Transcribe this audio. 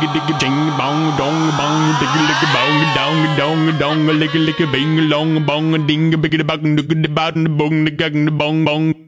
digga digga ding bong digga ligga dong dong ligga ligga bing long bong ding big bong digga bong bong.